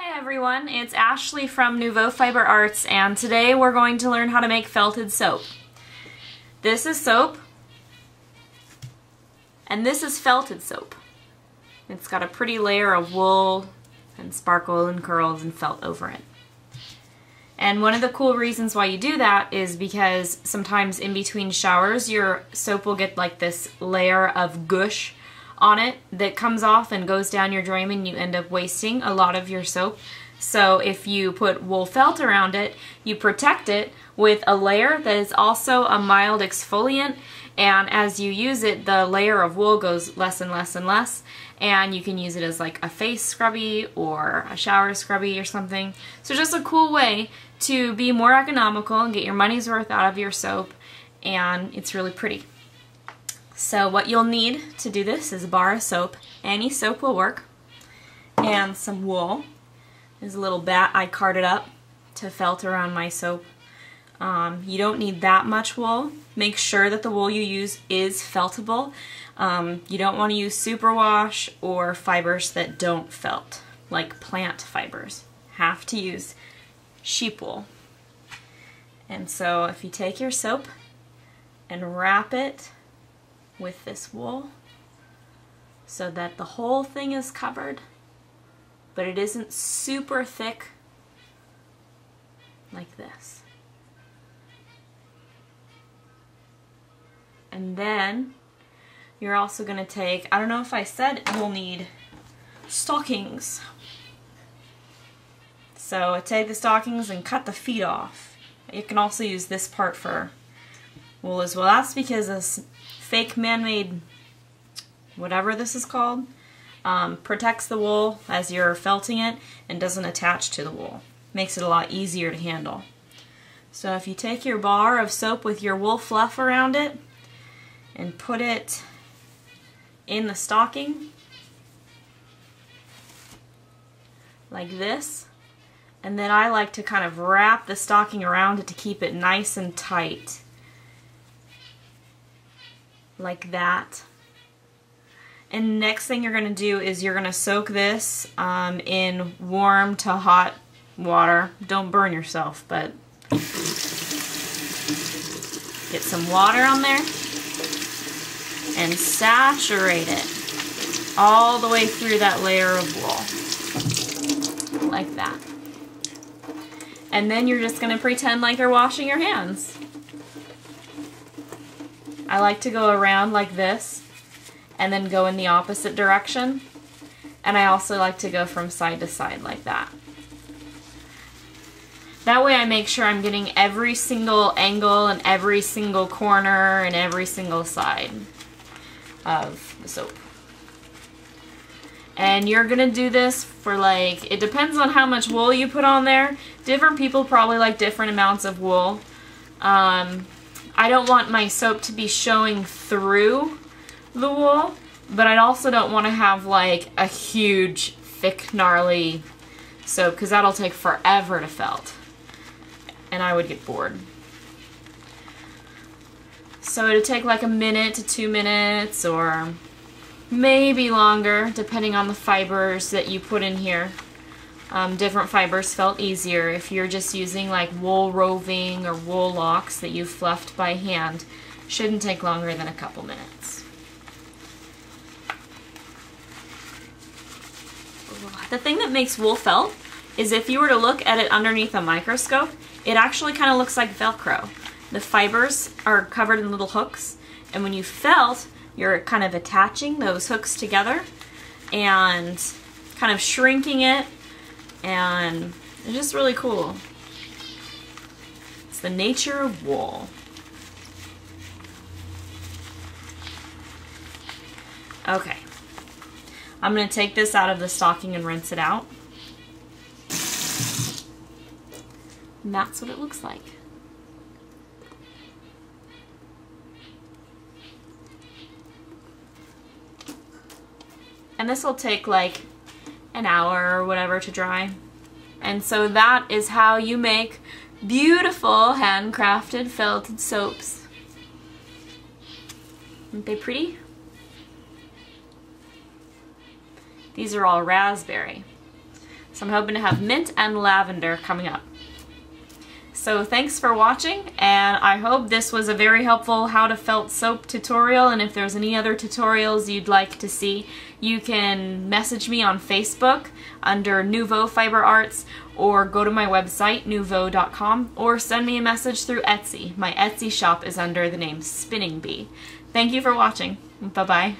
Hey everyone, it's Ashley from Nouveau Fiber Arts, and today we're going to learn how to make felted soap. This is soap, and this is felted soap. It's got a pretty layer of wool and sparkle and curls and felt over it. And one of the cool reasons why you do that is because sometimes in between showers your soap will get like this layer of gush on it that comes off and goes down your drain, and you end up wasting a lot of your soap. So if you put wool felt around it, you protect it with a layer that is also a mild exfoliant, and as you use it the layer of wool goes less and less and less, and you can use it as like a face scrubby or a shower scrubby or something. So just a cool way to be more economical and get your money's worth out of your soap, and it's really pretty. So what you'll need to do this is a bar of soap. Any soap will work. And some wool. There's a little bat I carded up to felt around my soap. You don't need that much wool. Make sure that the wool you use is feltable. You don't want to use superwash or fibers that don't felt, like plant fibers. Have to use sheep wool. And so if you take your soap and wrap it with this wool so that the whole thing is covered, but it isn't super thick like this. And then you're also going to take, I don't know if I said you'll need stockings. So take the stockings and cut the feet off. You can also use this part for wool as well. That's because this fake man-made, whatever this is called, protects the wool as you're felting it and doesn't attach to the wool. Makes it a lot easier to handle. So if you take your bar of soap with your wool fluff around it and put it in the stocking like this, and then I like to kind of wrap the stocking around it to keep it nice and tight. Like that. And next thing you're going to do is you're going to soak this in warm to hot water. Don't burn yourself, but get some water on there and saturate it all the way through that layer of wool. Like that. And then you're just going to pretend like you're washing your hands. I like to go around like this and then go in the opposite direction, and I also like to go from side to side like that. That way I make sure I'm getting every single angle and every single corner and every single side of the soap. And you're gonna do this for like, it depends on how much wool you put on there. Different people probably like different amounts of wool. I don't want my soap to be showing through the wool, but I also don't want to have like a huge, thick, gnarly soap, because that'll take forever to felt, and I would get bored. So it'll take like a minute to 2 minutes, or maybe longer, depending on the fibers that you put in here. Different fibers felt easier. If you're just using like wool roving or wool locks that you've fluffed by hand, shouldn't take longer than a couple minutes. The thing that makes wool felt is if you were to look at it underneath a microscope, it actually kind of looks like Velcro. The fibers are covered in little hooks, and when you felt, you're kind of attaching those hooks together and kind of shrinking it, and it's just really cool. It's the nature of wool. Okay, I'm going to take this out of the stocking and rinse it out. And that's what it looks like. And this will take like an hour or whatever to dry. And so that is how you make beautiful handcrafted felted soaps. Aren't they pretty? These are all raspberry. So I'm hoping to have mint and lavender coming up. So thanks for watching, and I hope this was a very helpful how to felt soap tutorial, and if there's any other tutorials you'd like to see, you can message me on Facebook under Nouveau Fiber Arts, or go to my website Nouveau.com, or send me a message through Etsy. My Etsy shop is under the name Spinning Bee. Thank you for watching. Bye-bye.